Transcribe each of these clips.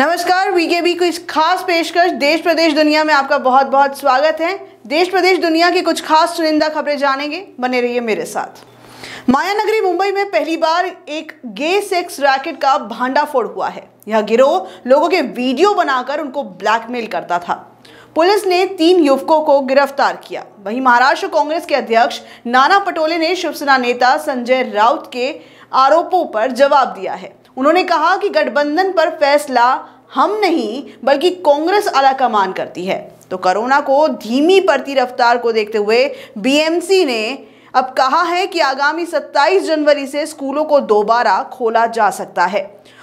नमस्कार वीकेबी की इस खास पेशकश देश प्रदेश दुनिया में आपका बहुत बहुत स्वागत है। देश प्रदेश दुनिया की कुछ खास चुनिंदा खबरें जानेंगे, बने रहिए मेरे साथ। मायानगरी मुंबई में पहली बार एक गे सेक्स रैकेट का भांडाफोड़ हुआ है। यह गिरोह लोगों के वीडियो बनाकर उनको ब्लैकमेल करता था। पुलिस ने 3 युवकों को गिरफ्तार किया। वहीं महाराष्ट्र कांग्रेस के अध्यक्ष नाना पटोले ने शिवसेना नेता संजय राउत के आरोपों पर जवाब दिया है। उन्होंने कहा कि गठबंधन पर फैसला हम नहीं बल्कि कांग्रेस आला कमान करती है। तो कोरोना को धीमी पड़ती रफ्तार को देखते हुए बीएमसी ने अब कहा है कि आगामी 27 जनवरी से स्कूलों को दोबारा खोला जा सकता है।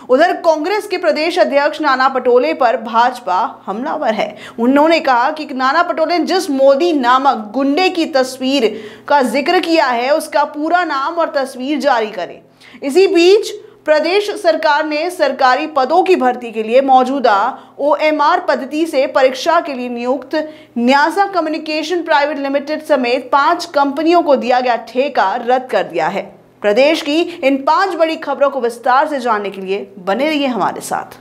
उधर कांग्रेस के प्रदेश अध्यक्ष नाना पटोले पर भाजपा हमलावर है। उन्होंने कहा कि नाना पटोले ने जिस मोदी नामक गुंडे की तस्वीर का जिक्र किया है, उसका पूरा नाम और तस्वीर जारी करें। इसी बीच प्रदेश सरकार ने सरकारी पदों की भर्ती के लिए मौजूदा OMR पद्धति से परीक्षा के लिए नियुक्त न्यासा कम्युनिकेशन प्राइवेट लिमिटेड समेत 5 कंपनियों को दिया गया ठेका रद्द कर दिया है। प्रदेश की इन 5 बड़ी खबरों को विस्तार से जानने के लिए बने रहिए हमारे साथ।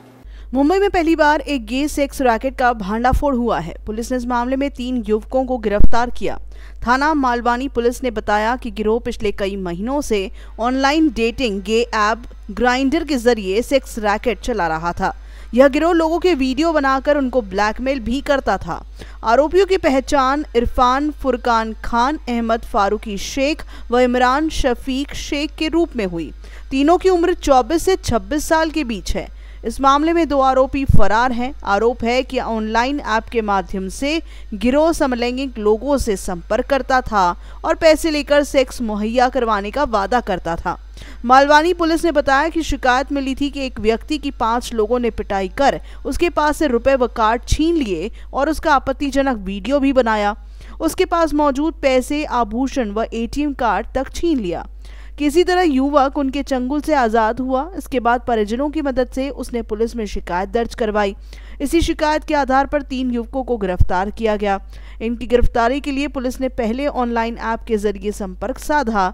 मुंबई में पहली बार एक गे सेक्स रैकेट का भांडाफोड़ हुआ है। पुलिस ने इस मामले में 3 युवकों को गिरफ्तार किया। थाना मालवानी पुलिस ने बताया कि गिरोह पिछले कई महीनों से online dating gay app Grindr के जरिए सेक्स रैकेट चला रहा था। यह गिरोह लोगों के वीडियो बनाकर उनको ब्लैकमेल भी करता था। आरोपियों की पहचान इरफान फुरकान खान, अहमद फारूकी शेख व इमरान शफीक शेख के रूप में हुई। तीनों की उम्र 24 से 26 साल के बीच है। इस मामले में 2 आरोपी फरार हैं। आरोप है कि ऑनलाइन ऐप के माध्यम से गिरोह समलैंगिक लोगों से संपर्क करता था और पैसे लेकर सेक्स मुहैया करवाने का वादा करता था। मालवानी पुलिस ने बताया कि शिकायत मिली थी कि एक व्यक्ति की 5 लोगों ने पिटाई कर उसके पास से रुपए व कार्ड छीन लिए और उसका आपत्तिजनक वीडियो भी बनाया। उसके पास मौजूद पैसे, आभूषण व ATM कार्ड तक छीन लिया। किसी तरह युवक उनके चंगुल से आज़ाद हुआ। इसके बाद परिजनों की मदद से उसने पुलिस में शिकायत दर्ज करवाई। इसी शिकायत के आधार पर 3 युवकों को गिरफ्तार किया गया। इनकी गिरफ्तारी के लिए पुलिस ने पहले ऑनलाइन ऐप के जरिए संपर्क साधा।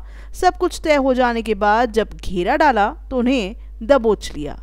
सब कुछ तय हो जाने के बाद जब घेरा डाला तो उन्हें दबोच लिया।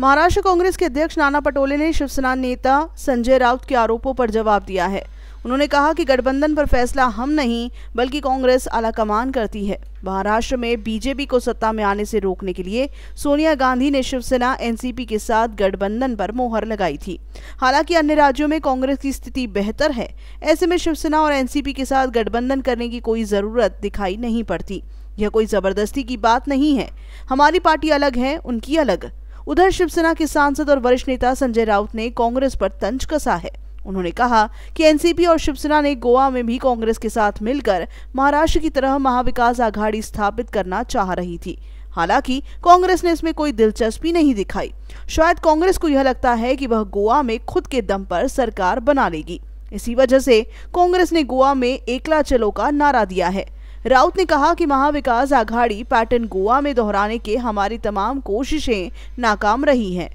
महाराष्ट्र कांग्रेस के अध्यक्ष नाना पटोले ने शिवसेना नेता संजय राउत के आरोपों पर जवाब दिया है। उन्होंने कहा कि गठबंधन पर फैसला हम नहीं बल्कि कांग्रेस आलाकमान करती है। महाराष्ट्र में बीजेपी को सत्ता में आने से रोकने के लिए सोनिया गांधी ने शिवसेना NCP के साथ गठबंधन पर मोहर लगाई थी। हालांकि अन्य राज्यों में कांग्रेस की स्थिति बेहतर है। ऐसे में शिवसेना और NCP के साथ गठबंधन करने की कोई ज़रूरत दिखाई नहीं पड़ती। यह कोई ज़बरदस्ती की बात नहीं है। हमारी पार्टी अलग है, उनकी अलग। उधर शिवसेना के सांसद और वरिष्ठ नेता संजय राउत ने कांग्रेस पर तंज कसा है। उन्होंने कहा कि NCP और शिवसेना ने गोवा में भी कांग्रेस के साथ मिलकर महाराष्ट्र की तरह महाविकास आघाड़ी स्थापित करना चाह रही थी। हालांकि कांग्रेस ने इसमें कोई दिलचस्पी नहीं दिखाई। शायद कांग्रेस को यह लगता है कि वह गोवा में खुद के दम पर सरकार बना लेगी। इसी वजह से कांग्रेस ने गोवा में एकला चलो का नारा दिया है। राउत ने कहा कि महाविकास आघाड़ी पैटर्न गोवा में दोहराने के हमारी तमाम कोशिशें नाकाम रही हैं।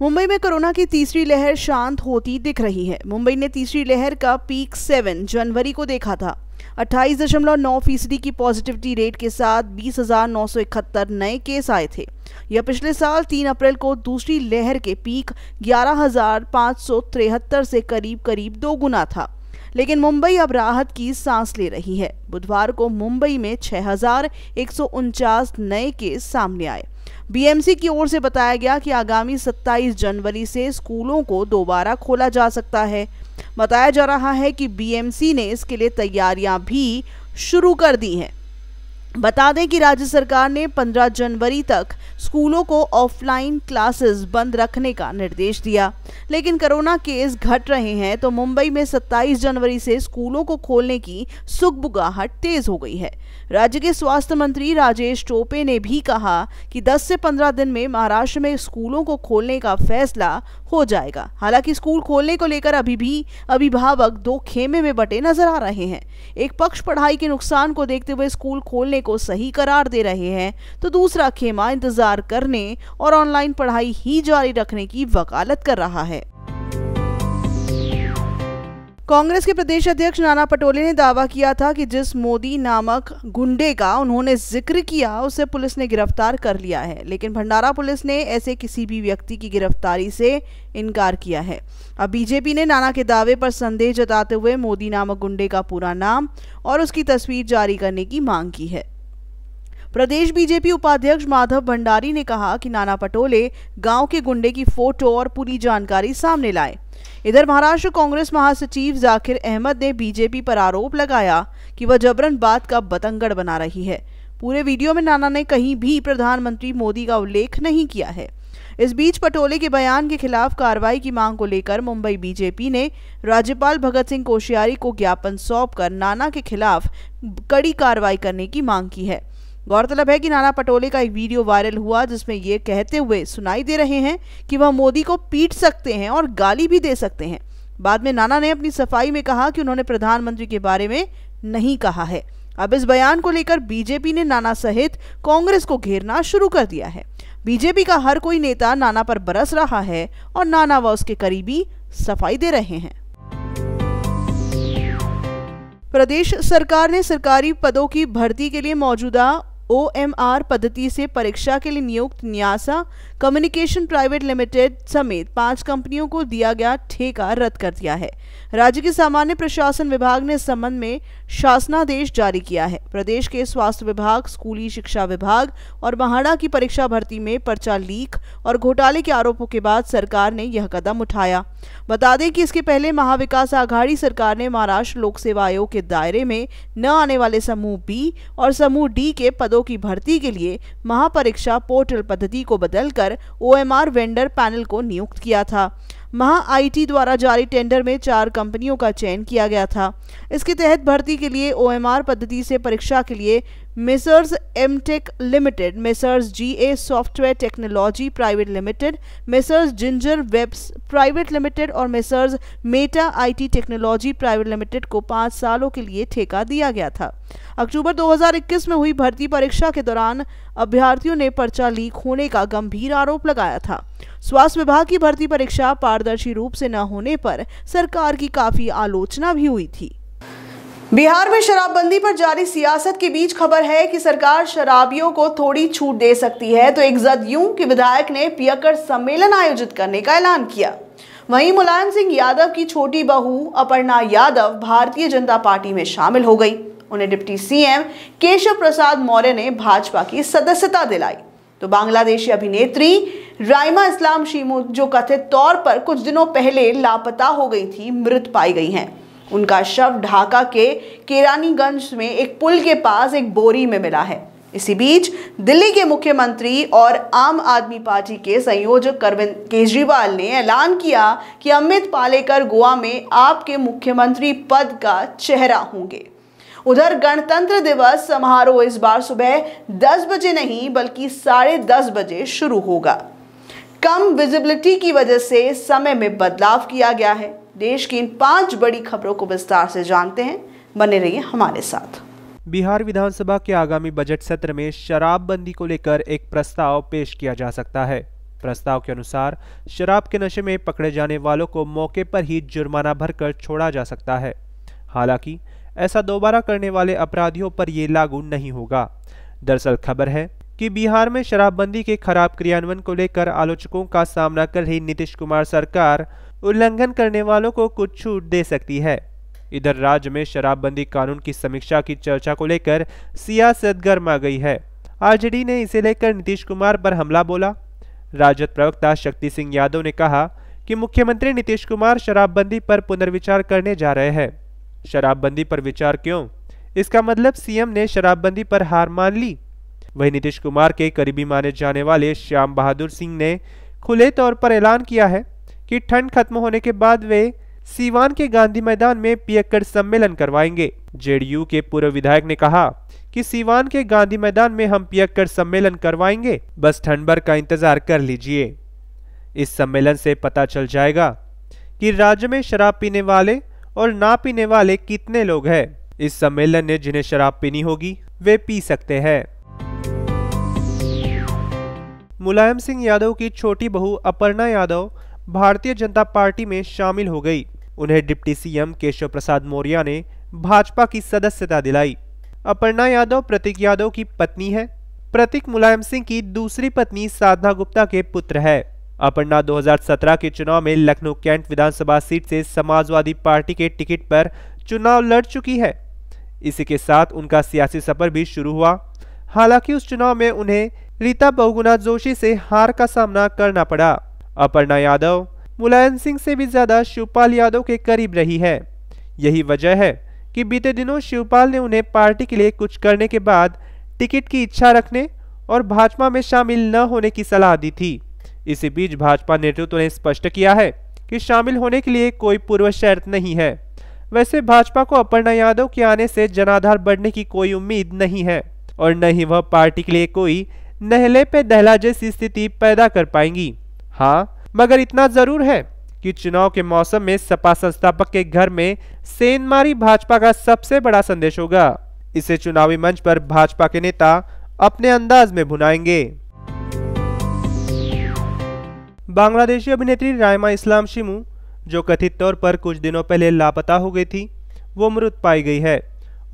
मुंबई में कोरोना की तीसरी लहर शांत होती दिख रही है। मुंबई ने तीसरी लहर का पीक 7 जनवरी को देखा था। 28.9% की पॉजिटिविटी रेट के साथ 20,971 नए केस आए थे। यह पिछले साल 3 अप्रैल को दूसरी लहर के पीक 11,573 से करीब 2 गुना था। लेकिन मुंबई अब राहत की सांस ले रही है। बुधवार को मुंबई में 6,149 नए केस सामने आए। बीएमसी की ओर से बताया गया कि आगामी 27 जनवरी से स्कूलों को दोबारा खोला जा सकता है। बताया जा रहा है कि बीएमसी ने इसके लिए तैयारियां भी शुरू कर दी हैं। बता दें कि राज्य सरकार ने 15 जनवरी तक स्कूलों को ऑफलाइन क्लासेस बंद रखने का निर्देश दिया। लेकिन कोरोना केस घट रहे हैं तो मुंबई में 27 जनवरी से स्कूलों को खोलने की सुगबुगाहट तेज हो गई है। राज्य के स्वास्थ्य मंत्री राजेश टोपे ने भी कहा कि 10 से 15 दिन में महाराष्ट्र में स्कूलों को खोलने का फैसला हो जाएगा। हालांकि स्कूल खोलने को लेकर अभी भी अभिभावक 2 खेमे में बटे नजर आ रहे हैं। एक पक्ष पढ़ाई के नुकसान को देखते हुए स्कूल खोलने को सही करार दे रहे हैं, तो दूसरा खेमा इंतजार करने और ऑनलाइन पढ़ाई ही जारी रखने की वकालत कर रहा है। कांग्रेस के प्रदेश अध्यक्ष नाना पटोले ने दावा किया था कि जिस मोदी नामक गुंडे का उन्होंने जिक्र किया उसे पुलिस ने गिरफ्तार कर लिया है, लेकिन भंडारा पुलिस ने ऐसे किसी भी व्यक्ति की गिरफ्तारी से इनकार किया है। अब बीजेपी ने नाना के दावे पर संदेह जताते हुए मोदी नामक गुंडे का पूरा नाम और उसकी तस्वीर जारी करने की मांग की है। प्रदेश बीजेपी उपाध्यक्ष माधव भंडारी ने कहा कि नाना पटोले गाँव के गुंडे की फोटो और पूरी जानकारी सामने लाए। इधर महाराष्ट्र कांग्रेस महासचिव जाकिर अहमद ने बीजेपी पर आरोप लगाया कि वह जबरन बात का बतंगड़ बना रही है। पूरे वीडियो में नाना ने कहीं भी प्रधानमंत्री मोदी का उल्लेख नहीं किया है। इस बीच पटोले के बयान के खिलाफ कार्रवाई की मांग को लेकर मुंबई बीजेपी ने राज्यपाल भगत सिंह कोश्यारी को ज्ञापन सौंपकर नाना के खिलाफ कड़ी कार्रवाई करने की मांग की है। गौरतलब है कि नाना पटोले का एक वीडियो वायरल हुआ जिसमें ये कहते हुए सुनाई दे रहे हैं कि वह मोदी को पीट सकते हैं और गाली भी दे सकते हैं। बाद में नाना ने अपनी सफाई में कहा कि उन्होंने प्रधानमंत्री के बारे में नहीं कहा है। अब इस बयान को लेकर बीजेपी ने नाना सहित कांग्रेस को घेरना शुरू कर दिया है। बीजेपी का हर कोई नेता नाना पर बरस रहा है और नाना व उसके करीबी सफाई दे रहे हैं। प्रदेश सरकार ने सरकारी पदों की भर्ती के लिए मौजूदा OMR पद्धति से परीक्षा के लिए नियुक्त न्यासा कम्युनिकेशन प्राइवेट लिमिटेड समेत 5 कंपनियों को दिया गया ठेका रद्द कर दिया है। राज्य के सामान्य प्रशासन विभाग ने इस संबंध में शासनादेश जारी किया है। प्रदेश के स्वास्थ्य विभाग, स्कूली शिक्षा विभाग और म्हाड़ा की परीक्षा भर्ती में पर्चा लीक और घोटाले के आरोपों के बाद सरकार ने यह कदम उठाया। बता दें कि इसके पहले महाविकास आघाड़ी सरकार ने महाराष्ट्र लोक सेवा आयोग के दायरे में न आने वाले समूह B और समूह D के पदों की भर्ती के लिए महापरीक्षा पोर्टल पद्धति को बदलकर OMR वेंडर पैनल को नियुक्त किया था। महा IT द्वारा जारी टेंडर में 4 कंपनियों का चयन किया गया था। इसके तहत भर्ती के लिए OMR पद्धति से परीक्षा के लिए Messrs MTech limited, Messrs GA software technology private limited, Messrs ginger webs private limited और Messrs Meta IT technology private limited को 5 सालों के लिए ठेका दिया गया था। अक्टूबर 2021 में हुई भर्ती परीक्षा के दौरान अभ्यर्थियों ने पर्चा लीक होने का गंभीर आरोप लगाया था। स्वास्थ्य विभाग की भर्ती परीक्षा पारदर्शी रूप से न होने पर सरकार की काफी आलोचना भी हुई थी। बिहार में शराबबंदी पर जारी सियासत के बीच खबर है कि सरकार शराबियों को थोड़ी छूट दे सकती है, तो एक जदयू के विधायक ने पियकर सम्मेलन आयोजित करने का ऐलान किया। वहीं मुलायम सिंह यादव की छोटी बहू अपर्णा यादव भारतीय जनता पार्टी में शामिल हो गई। उन्हें डिप्टी CM केशव प्रसाद मौर्य ने भाजपा की सदस्यता दिलाई। तो बांग्लादेशी अभिनेत्री रायमा इस्लाम शिमू, जो कथित तौर पर कुछ दिनों पहले लापता हो गई थी, मृत पाई गई हैं। उनका शव ढाका के केरानीगंज में एक पुल के पास एक बोरी में मिला है। इसी बीच दिल्ली के मुख्यमंत्री और आम आदमी पार्टी के संयोजक अरविंद केजरीवाल ने ऐलान किया कि अमित पालेकर गोवा में आपके मुख्यमंत्री पद का चेहरा होंगे। उधर गणतंत्र दिवस समारोह इस बार सुबह 10 बजे नहीं बल्कि 10:30 बजे शुरू होगा। कम विजिबिलिटी की वजह से समय में बदलाव किया गया है। देश की इन 5 बड़ी खबरों को विस्तार से जानते हैं, बने रहिए हमारे साथ। बिहार विधानसभा के आगामी बजट सत्र में शराबबंदी को लेकर एक प्रस्ताव पेश किया जा सकता है। प्रस्ताव के अनुसार शराब के नशे में पकड़े जाने वालों को मौके पर ही जुर्माना भरकर छोड़ा जा सकता है। हालांकि ऐसा दोबारा करने वाले अपराधियों पर ये लागू नहीं होगा। दरअसल खबर है कि बिहार में शराबबंदी के खराब क्रियान्वयन को लेकर आलोचकों का सामना कर रही नीतीश कुमार सरकार उल्लंघन करने वालों को कुछ छूट दे सकती है। इधर राज्य में शराबबंदी कानून की समीक्षा की चर्चा को लेकर सियासत गर्मा गई है। Rजेडी ने इसे लेकर नीतीश कुमार पर हमला बोला। राजद प्रवक्ता शक्ति सिंह यादव ने कहा कि मुख्यमंत्री नीतीश कुमार शराबबंदी पर पुनर्विचार करने जा रहे हैं। शराबबंदी पर विचार क्यों? इसका मतलब CM ने शराबबंदी पर हार मान ली। वहीं नीतीश कुमार के करीबी माने जाने वाले श्याम बहादुर सिंह ने खुले तौर पर ऐलान किया है कि ठंड खत्म होने के बाद वे सीवान के गांधी मैदान में पियक्कड़ सम्मेलन करवाएंगे। JDU के पूर्व विधायक ने कहा कि सीवान के गांधी मैदान में हम पियक्कड़ सम्मेलन करवाएंगे, बस ठंड भर का इंतजार कर लीजिए। इस सम्मेलन से पता चल जाएगा कि राज्य में शराब पीने वाले और ना पीने वाले कितने लोग हैं। इस सम्मेलन ने जिन्हें शराब पीनी होगी वे पी सकते हैं। मुलायम सिंह यादव की छोटी बहू अपर्णा यादव भारतीय जनता पार्टी में शामिल हो गई। उन्हें डिप्टी सीएम केशव प्रसाद मौर्य ने भाजपा की सदस्यता दिलाई। अपर्णा यादव प्रतीक यादव की पत्नी है। प्रतीक मुलायम सिंह की दूसरी पत्नी साधना गुप्ता के पुत्र है। अपर्णा 2017 के चुनाव में लखनऊ कैंट विधानसभा सीट से समाजवादी पार्टी के टिकट पर चुनाव लड़ चुकी है। इसी के साथ उनका सियासी सफर भी शुरू हुआ। हालांकि उस चुनाव में उन्हें रीता बहुगुना जोशी से हार का सामना करना पड़ा। अपर्णा यादव मुलायम सिंह से भी ज्यादा शिवपाल यादव के करीब रही है। यही वजह है कि बीते दिनों शिवपाल ने उन्हें पार्टी के लिए कुछ करने के बाद टिकट की इच्छा रखने और भाजपा में शामिल न होने की सलाह दी थी। इसी बीच भाजपा नेतृत्व ने स्पष्ट किया है कि शामिल होने के लिए कोई पूर्व शर्त नहीं है। वैसे भाजपा को अपर्णा यादव के आने से जनाधार बढ़ने की कोई उम्मीद नहीं है और न ही वह पार्टी के लिए कोई नहले पे दहला जैसी स्थिति पैदा कर पाएंगी। हाँ, मगर इतना जरूर है कि चुनाव के मौसम में सपा संस्थापक के घर में सेंधमारी भाजपा का सबसे बड़ा संदेश होगा। इसे चुनावी मंच पर भाजपा के नेता अपने अंदाज में भुनाएंगे। बांग्लादेशी अभिनेत्री रायमा इस्लाम शिमू, जो कथित तौर पर कुछ दिनों पहले लापता हो गई थी, वो मृत पाई गई है।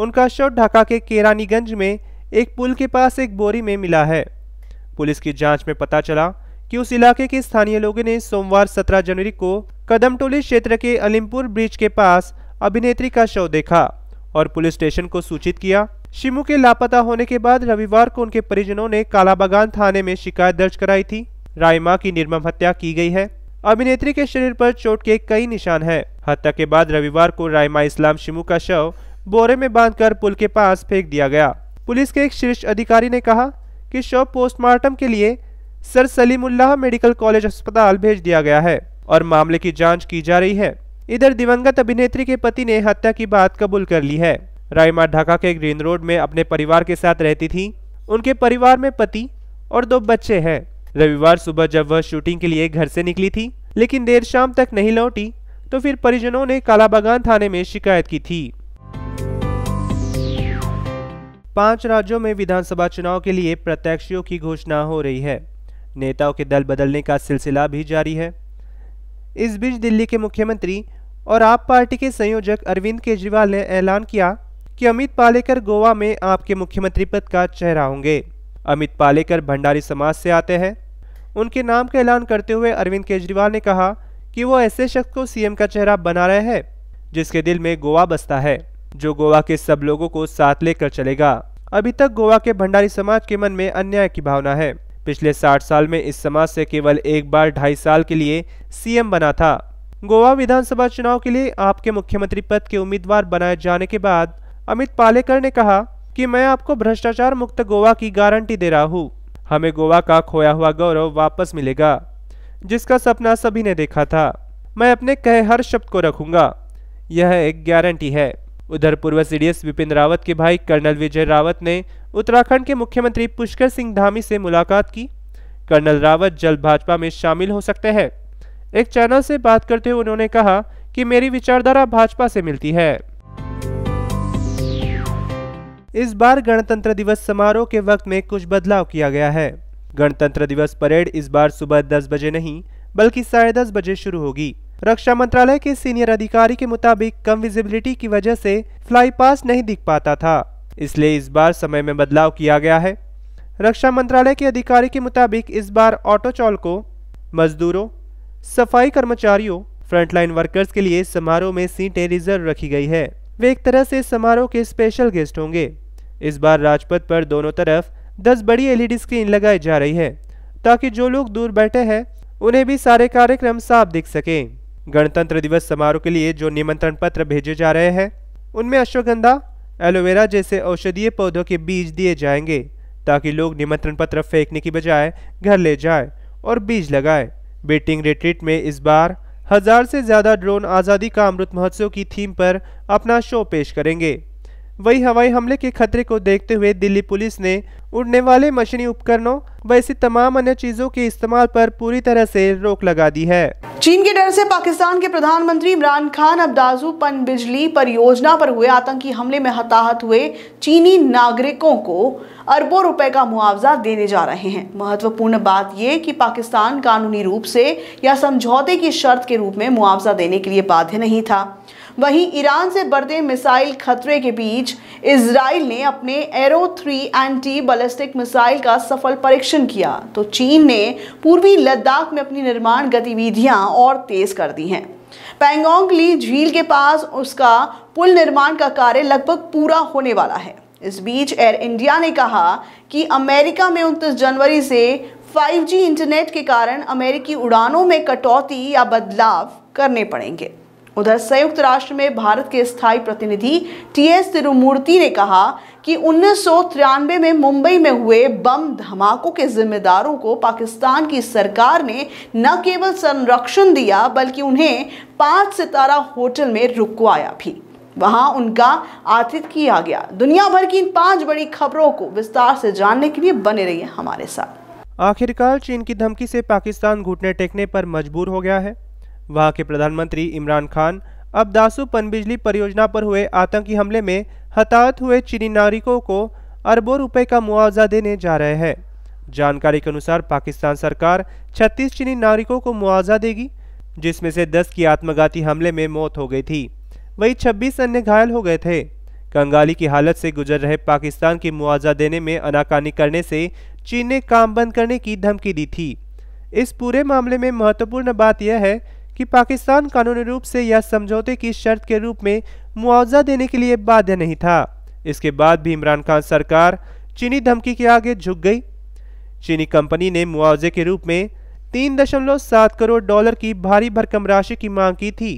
उनका शव ढाका के केरानीगंज में एक पुल के पास एक बोरी में मिला है। पुलिस की जांच में पता चला कि उस इलाके के स्थानीय लोगों ने सोमवार 17 जनवरी को कदमटोली क्षेत्र के अलीमपुर ब्रिज के पास अभिनेत्री का शव देखा और पुलिस स्टेशन को सूचित किया। शिमू के लापता होने के बाद रविवार को उनके परिजनों ने कालाबागान थाने में शिकायत दर्ज कराई थी। रायमा की निर्मम हत्या की गई है। अभिनेत्री के शरीर पर चोट के कई निशान हैं। हत्या के बाद रविवार को रायमा इस्लाम शिमू का शव बोरे में बांधकर पुल के पास फेंक दिया गया। पुलिस के एक शीर्ष अधिकारी ने कहा कि शव पोस्टमार्टम के लिए सर सलीमुल्लाह मेडिकल कॉलेज अस्पताल भेज दिया गया है और मामले की जाँच की जा रही है। इधर दिवंगत अभिनेत्री के पति ने हत्या की बात कबूल कर ली है। रायमा ढाका के ग्रीन रोड में अपने परिवार के साथ रहती थी। उनके परिवार में पति और 2 बच्चे हैं। रविवार सुबह जब वह शूटिंग के लिए घर से निकली थी लेकिन देर शाम तक नहीं लौटी तो फिर परिजनों ने कालाबागान थाने में शिकायत की थी। 5 राज्यों में विधानसभा चुनाव के लिए प्रत्याशियों की घोषणा हो रही है। नेताओं के दल बदलने का सिलसिला भी जारी है। इस बीच दिल्ली के मुख्यमंत्री और आप पार्टी के संयोजक अरविंद केजरीवाल ने ऐलान किया कि अमित पालेकर गोवा में आपके मुख्यमंत्री पद का चेहरा होंगे। अमित पालेकर भंडारी समाज से आते हैं। उनके नाम का ऐलान करते हुए अरविंद केजरीवाल ने कहा कि वो ऐसे शख्स को सीएम का चेहरा बना रहे हैं जिसके दिल में गोवा बसता है, जो गोवा के सब लोगों को साथ लेकर चलेगा। अभी तक गोवा के भंडारी समाज के मन में अन्याय की भावना है। पिछले 60 साल में इस समाज से केवल एक बार 2.5 साल के लिए सीएम बना था। गोवा विधानसभा चुनाव के लिए आपके मुख्यमंत्री पद के उम्मीदवार बनाए जाने के बाद अमित पालेकर ने कहा कि मैं आपको भ्रष्टाचार मुक्त गोवा की गारंटी दे रहा हूँ। हमें गोवा का खोया हुआ गौरव वापस मिलेगा जिसका सपना सभी ने देखा था। मैं अपने कहे हर शब्द को रखूंगा, यह एक गारंटी है। उधर पूर्व सीडीएस विपिन रावत के भाई कर्नल विजय रावत ने उत्तराखंड के मुख्यमंत्री पुष्कर सिंह धामी से मुलाकात की। कर्नल रावत जल्द भाजपा में शामिल हो सकते हैं। एक चैनल से बात करते हुए उन्होंने कहा कि मेरी विचारधारा भाजपा से मिलती है। इस बार गणतंत्र दिवस समारोह के वक्त में कुछ बदलाव किया गया है। गणतंत्र दिवस परेड इस बार सुबह 10 बजे नहीं बल्कि 10:30 बजे शुरू होगी। रक्षा मंत्रालय के सीनियर अधिकारी के मुताबिक कम विजिबिलिटी की वजह से फ्लाई पास नहीं दिख पाता था, इसलिए इस बार समय में बदलाव किया गया है। रक्षा मंत्रालय के अधिकारी के मुताबिक इस बार ऑटो चालकों, मजदूरों, सफाई कर्मचारियों, फ्रंटलाइन वर्कर्स के लिए समारोह में सीटें रिजर्व रखी गई है। वे एक तरह से समारोह के स्पेशल गेस्ट होंगे। इस बार राजपथ पर दोनों तरफ 10 बड़ी एलईडी स्क्रीन लगाई जा रही है ताकि जो लोग दूर बैठे हैं उन्हें भी सारे कार्यक्रम साफ दिख सके। गणतंत्र दिवस समारोह के लिए जो निमंत्रण पत्र भेजे जा रहे हैं उनमें अश्वगंधा, एलोवेरा जैसे औषधीय पौधों के बीज दिए जाएंगे ताकि लोग निमंत्रण पत्र फेंकने की बजाय घर ले जाए और बीज लगाए। बीटिंग रिट्रीट में इस बार 1000 से ज्यादा ड्रोन आज़ादी का अमृत महोत्सव की थीम पर अपना शो पेश करेंगे। वहीं हवाई हमले के खतरे को देखते हुए दिल्ली पुलिस ने उड़ने वाले मशीनी उपकरणों वैसे तमाम अन्य चीजों के इस्तेमाल पर पूरी तरह से रोक लगा दी है। चीन के डर से पाकिस्तान के प्रधानमंत्री इमरान खान अब दाजू पन बिजली परियोजना पर हुए आतंकी हमले में हताहत हुए चीनी नागरिकों को अरबों रुपए का मुआवजा देने जा रहे हैं। महत्वपूर्ण बात यह कि पाकिस्तान कानूनी रूप से या समझौते की शर्त के रूप में मुआवजा देने के लिए बाध्य नहीं था। वहीं ईरान से बढ़ते मिसाइल खतरे के बीच इजराइल ने अपने एरो 3 एंटी बैलिस्टिक मिसाइल का सफल परीक्षण किया तो चीन ने पूर्वी लद्दाख में अपनी निर्माण गतिविधियां और तेज कर दी हैं। पैंगोंग ली झील के पास उसका पुल निर्माण का कार्य लगभग पूरा होने वाला है। इस बीच एयर इंडिया ने कहा कि अमेरिका में 29 जनवरी से 5G इंटरनेट के कारण अमेरिकी उड़ानों में कटौती या बदलाव करने पड़ेंगे। उधर संयुक्त राष्ट्र में भारत के स्थायी प्रतिनिधि टीएस त्रिमूर्ति ने कहा कि 1993 में मुंबई में हुए बम धमाकों के जिम्मेदारों को पाकिस्तान की सरकार ने न केवल संरक्षण दिया बल्कि उन्हें 5 सितारा होटल में रुकवाया भी, वहां उनका आतिथ्य किया गया। दुनिया भर की इन 5 बड़ी खबरों को विस्तार से जानने के लिए बने रहिए हमारे साथ। आखिरकार चीन की धमकी से पाकिस्तान घुटने टेकने पर मजबूर हो गया है। वहां के प्रधानमंत्री इमरान खान अब दासू पनबिजली परियोजना पर हुए आतंकी हमले में हताहत हुए चीनी नागरिकों को अरबों रुपए का मुआवजा देने जा रहे हैं। जानकारी के अनुसार पाकिस्तान सरकार 36 चीनी नागरिकों को मुआवजा देगी, जिसमें से 10 की आत्मघाती हमले में मौत हो गई थी, वहीं 26 अन्य घायल हो गए थे। कंगाली की हालत से गुजर रहे पाकिस्तान की मुआवजा देने में आनाकानी करने से चीन ने काम बंद करने की धमकी दी थी। इस पूरे मामले में महत्वपूर्ण बात यह है कि पाकिस्तान कानूनी रूप से या समझौते की शर्त के रूप में मुआवजा देने के लिए बाध्य नहीं था। इसके बाद भी इमरान खान सरकार चीनी धमकी के आगे झुक गई। चीनी कंपनी ने मुआवजे के रूप में 3.7 करोड़ डॉलर की भारी भरकम राशि की मांग की थी।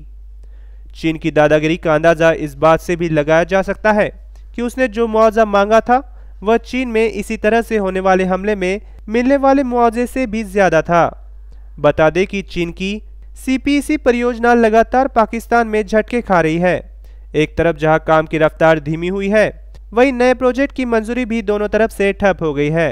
चीन की दादागिरी का अंदाजा इस बात से भी लगाया जा सकता है कि उसने जो मुआवजा मांगा था वह चीन में इसी तरह से होने वाले हमले में मिलने वाले मुआवजे से भी ज्यादा था। बता दें कि चीन की CPC परियोजना लगातार पाकिस्तान में झटके खा रही है। एक तरफ जहां काम की रफ्तार धीमी हुई है, वहीं नए प्रोजेक्ट की मंजूरी भी दोनों तरफ से ठप हो गई है।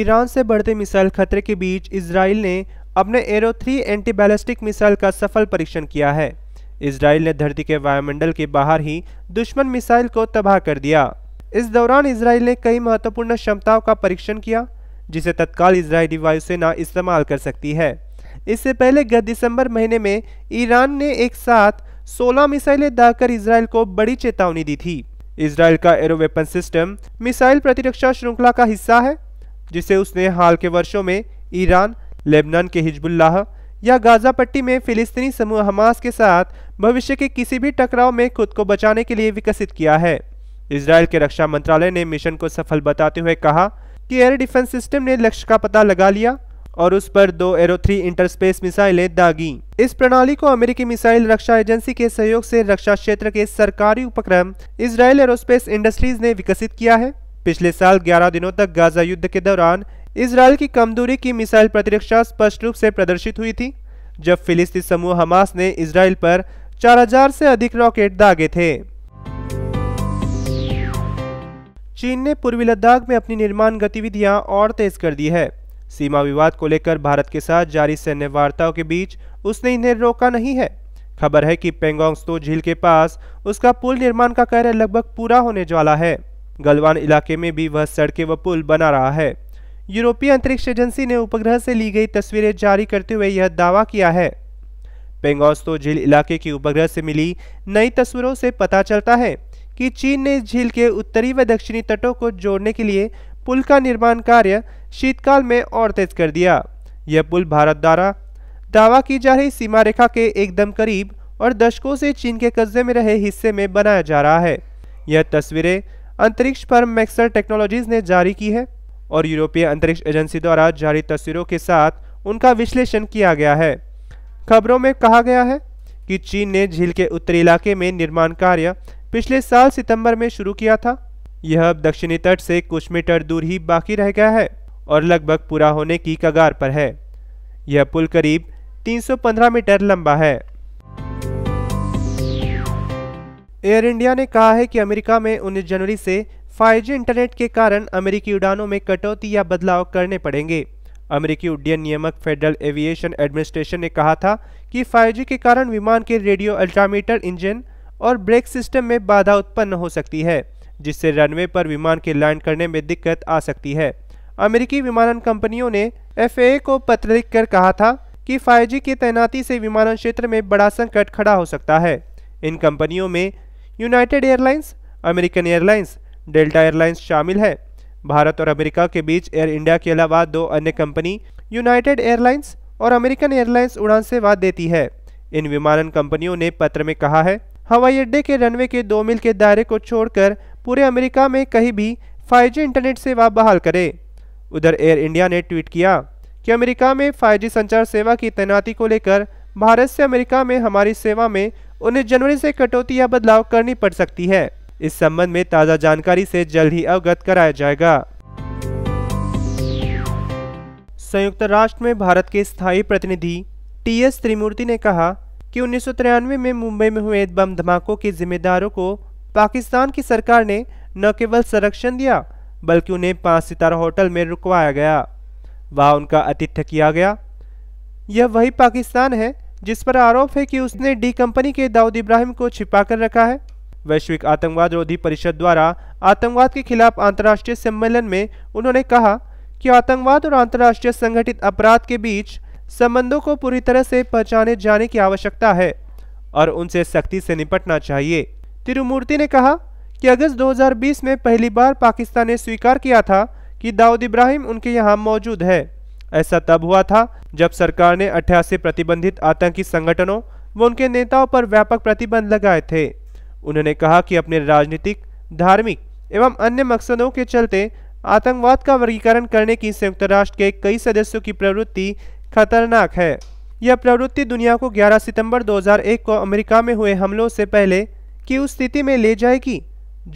ईरान से बढ़ते मिसाइल खतरे के बीच इजराइल ने अपने एरो 3 एंटी बैलिस्टिक मिसाइल का सफल परीक्षण किया है। इजराइल ने धरती के वायुमंडल के बाहर ही दुश्मन मिसाइल को तबाह कर दिया। इस दौरान इजराइल ने कई महत्वपूर्ण क्षमताओं का परीक्षण किया जिसे तत्काल इजरायली वायुसेना इस्तेमाल कर सकती है। इससे पहले गत दिसंबर महीने में ईरान ने एक साथ 16 मिसाइलें दागकर इजराइल को बड़ी चेतावनी दी थी। इजराइल का एरो वेपन सिस्टम मिसाइल प्रतिरक्षा श्रृंखला का हिस्सा है जिसे उसने हाल के वर्षों में ईरान, लेबनान के हिजबुल्लाह या गाजा पट्टी में फिलिस्तीनी समूह हमास के साथ भविष्य के किसी भी टकराव में खुद को बचाने के लिए विकसित किया है। इजराइल के रक्षा मंत्रालय ने मिशन को सफल बताते हुए कहा कि एयर डिफेंस सिस्टम ने लक्ष्य का पता लगा लिया और उस पर 2 एरो 3 इंटरस्पेस मिसाइलें दागी। इस प्रणाली को अमेरिकी मिसाइल रक्षा एजेंसी के सहयोग से रक्षा क्षेत्र के सरकारी उपक्रम इजराइल एरोस्पेस इंडस्ट्रीज ने विकसित किया है। पिछले साल 11 दिनों तक गाजा युद्ध के दौरान इजराइल की कम दूरी की मिसाइल प्रतिरक्षा स्पष्ट रूप से प्रदर्शित हुई थी जब फिलिस्तीनी समूह हमास ने इजराइल पर 4000 से अधिक रॉकेट दागे थे। चीन ने पूर्वी लद्दाख में अपनी निर्माण गतिविधियां और तेज कर दी है। सीमा विवाद को लेकर भारत के साथ जारी सैन्य वार्ताओं के बीच उसने इन्हें रोका नहीं है। खबर है कि पेंगोंग त्सो झील के पास उसका पुल निर्माण का कार्य लगभग पूरा होने वाला है। गलवान इलाके में भी वह सड़कें व पुल बना रहा है। यूरोपीय अंतरिक्ष एजेंसी ने उपग्रह से ली गई तस्वीरें जारी करते हुए यह दावा किया है। पेंगोंग त्सो झील इलाके की उपग्रह से मिली नई तस्वीरों से पता चलता है कि चीन ने इस झील के उत्तरी व दक्षिणी तटों को जोड़ने के लिए पुल का निर्माण कार्य शीतकाल में और तेज कर दिया। यह पुल भारत द्वारा दावा की जा रही सीमा रेखा के एकदम करीब और दशकों से चीन के कब्जे में रहे हिस्से में बनाया जा रहा है। यह तस्वीरें अंतरिक्ष पर मैक्सर टेक्नोलॉजीज ने जारी की है और यूरोपीय अंतरिक्ष एजेंसी द्वारा जारी तस्वीरों के साथ उनका विश्लेषण किया गया है। खबरों में कहा गया है कि चीन ने झील के उत्तरी इलाके में निर्माण कार्य पिछले साल सितंबर में शुरू किया था। यह अब दक्षिणी तट से कुछ मीटर दूर ही बाकी रह गया है और लगभग पूरा होने की कगार पर है। यह पुल करीब 315 मीटर लंबा है। एयर इंडिया ने कहा है कि अमेरिका में 19 जनवरी से 5G इंटरनेट के कारण अमेरिकी उड़ानों में कटौती या बदलाव करने पड़ेंगे। अमेरिकी उड्डयन नियामक फेडरल एविएशन एडमिनिस्ट्रेशन ने कहा था कि 5G के कारण विमान के रेडियो अल्ट्रामीटर इंजन और ब्रेक सिस्टम में बाधा उत्पन्न हो सकती है, जिससे रनवे पर विमान के लैंड करने में दिक्कत आ सकती है। अमेरिकी विमानन कंपनियों ने FAA को पत्र लिखकर कहा था कि 5G की तैनाती से विमानन क्षेत्र में बड़ा संकट खड़ा हो सकता है। इन कंपनियों में United Airlines, American Airlines, Delta Airlines शामिल है। भारत और अमेरिका के बीच एयर इंडिया के अलावा दो अन्य कंपनी यूनाइटेड एयरलाइंस और अमेरिकन एयरलाइंस उड़ान सेवा देती है। इन विमानन कंपनियों ने पत्र में कहा है, हवाई अड्डे के रनवे के 2 मील के दायरे को छोड़कर पूरे अमेरिका में कहीं भी 5G इंटरनेट सेवा बहाल करें। उधर एयर इंडिया ने ट्वीट किया कि अमेरिका में 5G संचार सेवा की तैनाती को लेकर भारत से अमेरिका में हमारी सेवा में 19 जनवरी से कटौती या बदलाव करनी पड़ सकती है। इस संबंध में ताज़ा जानकारी से जल्द ही अवगत कराया जाएगा। संयुक्त राष्ट्र में भारत के स्थायी प्रतिनिधि टीएस त्रिमूर्ति ने कहा कि 1993 में मुंबई में हुए बम धमाकों के जिम्मेदारों को पाकिस्तान की सरकार ने न केवल संरक्षण दिया बल्कि उन्हें 5 सितारा होटल में रुकवाया गया, वहां उनका आतिथ्य किया गया। यह वही पाकिस्तान है जिस पर आरोप है कि उसने डी कंपनी के दाऊद इब्राहिम को छिपा कर रखा है। वैश्विक आतंकवाद रोधी परिषद द्वारा आतंकवाद के खिलाफ अंतर्राष्ट्रीय सम्मेलन में उन्होंने कहा कि आतंकवाद और अंतर्राष्ट्रीय संगठित अपराध के बीच संबंधों को पूरी तरह से पहचाने जाने की आवश्यकता है और उनसे सख्ती से निपटना चाहिए। तिरुमूर्ति ने कहा कि अगस्त 2020 में पहली बार पाकिस्तान ने स्वीकार किया था कि दाऊद इब्राहिम उनके यहाँ मौजूद है। ऐसा तब हुआ था जब सरकार ने 88 प्रतिबंधित आतंकी संगठनों व उनके नेताओं पर व्यापक प्रतिबंध लगाए थे। उन्होंने कहा कि अपने राजनीतिक, धार्मिक एवं अन्य मकसदों के चलते आतंकवाद का वर्गीकरण करने की संयुक्त राष्ट्र के कई सदस्यों की प्रवृत्ति खतरनाक है। यह प्रवृत्ति दुनिया को 11 सितंबर 2001 को अमेरिका में हुए हमलों से पहले की उस स्थिति में ले जाएगी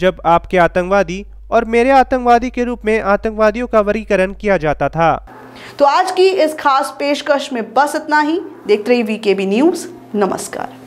जब आपके आतंकवादी और मेरे आतंकवादी के रूप में आतंकवादियों का वर्गीकरण किया जाता था। तो आज की इस खास पेशकश में बस इतना ही। देखते रहिए वीकेबी न्यूज़। नमस्कार।